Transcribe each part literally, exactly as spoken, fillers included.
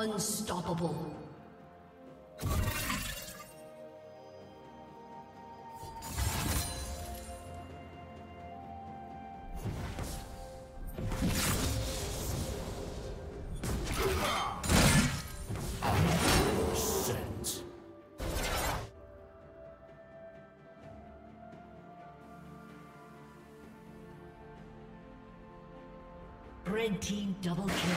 Unstoppable. Red team double kill.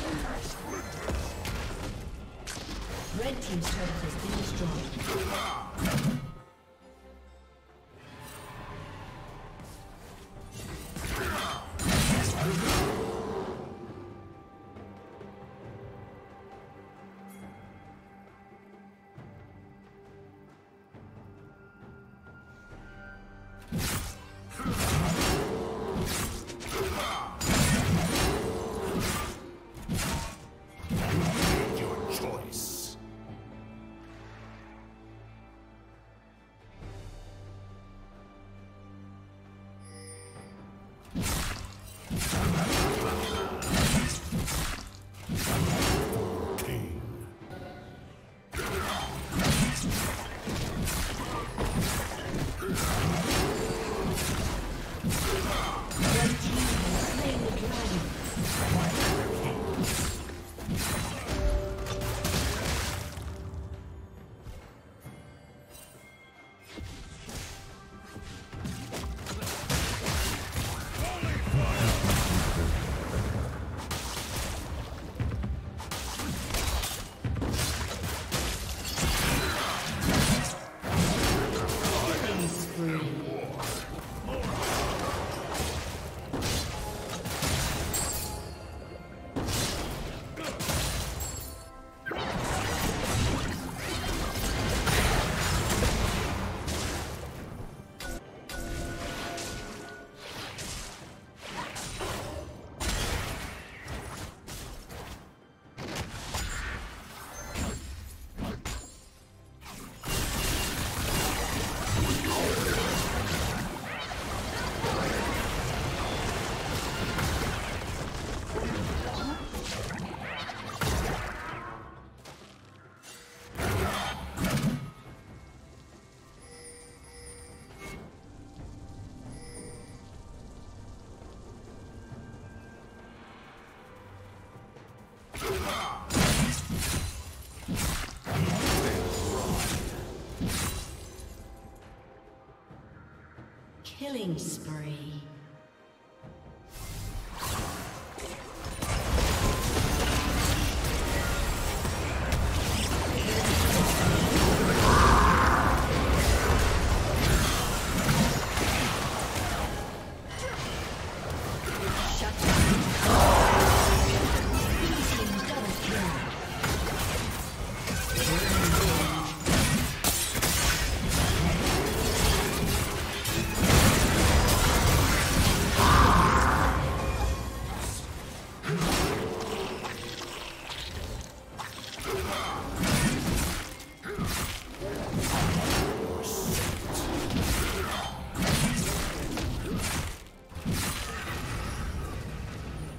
Team's turret has been destroyed. Killing spree.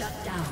Shut down.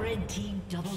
Red team double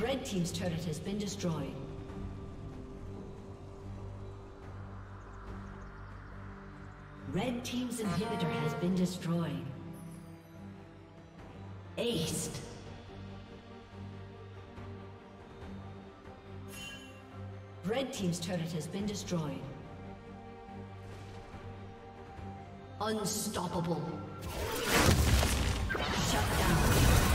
Red team's turret has been destroyed. Red team's inhibitor has been destroyed. Aced. Red team's turret has been destroyed. Unstoppable. Shut down.